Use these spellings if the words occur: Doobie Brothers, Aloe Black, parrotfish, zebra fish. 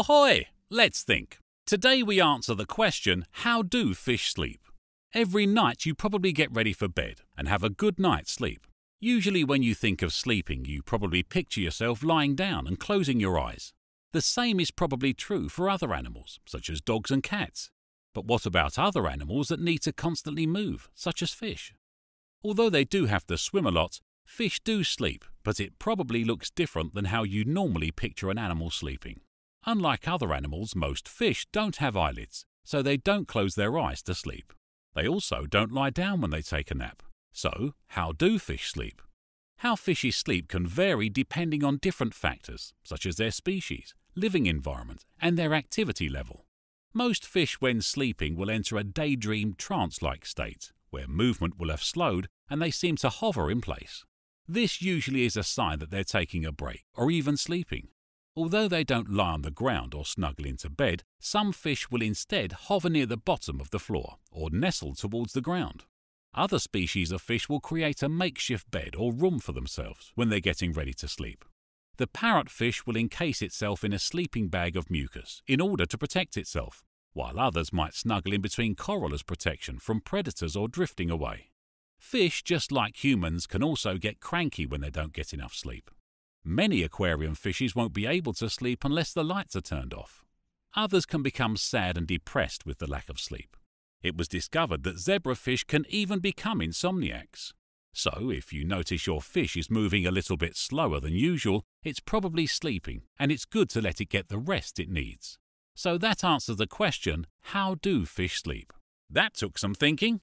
Ahoy! Let's think. Today we answer the question, how do fish sleep? Every night you probably get ready for bed and have a good night's sleep. Usually when you think of sleeping, you probably picture yourself lying down and closing your eyes. The same is probably true for other animals, such as dogs and cats. But what about other animals that need to constantly move, such as fish? Although they do have to swim a lot, fish do sleep, but it probably looks different than how you normally picture an animal sleeping. Unlike other animals, most fish don't have eyelids, so they don't close their eyes to sleep. They also don't lie down when they take a nap. So, how do fish sleep? How fishes sleep can vary depending on different factors, such as their species, living environment, and their activity level. Most fish, when sleeping, will enter a daydream trance-like state, where movement will have slowed and they seem to hover in place. This usually is a sign that they're taking a break or even sleeping. Although they don't lie on the ground or snuggle into bed, some fish will instead hover near the bottom of the floor or nestle towards the ground. Other species of fish will create a makeshift bed or room for themselves when they're getting ready to sleep. The parrotfish will encase itself in a sleeping bag of mucus in order to protect itself, while others might snuggle in between coral as protection from predators or drifting away. Fish, just like humans, can also get cranky when they don't get enough sleep. Many aquarium fishes won't be able to sleep unless the lights are turned off. Others can become sad and depressed with the lack of sleep. It was discovered that zebra fish can even become insomniacs. So, if you notice your fish is moving a little bit slower than usual, it's probably sleeping, and it's good to let it get the rest it needs. So that answers the question, how do fish sleep? That took some thinking.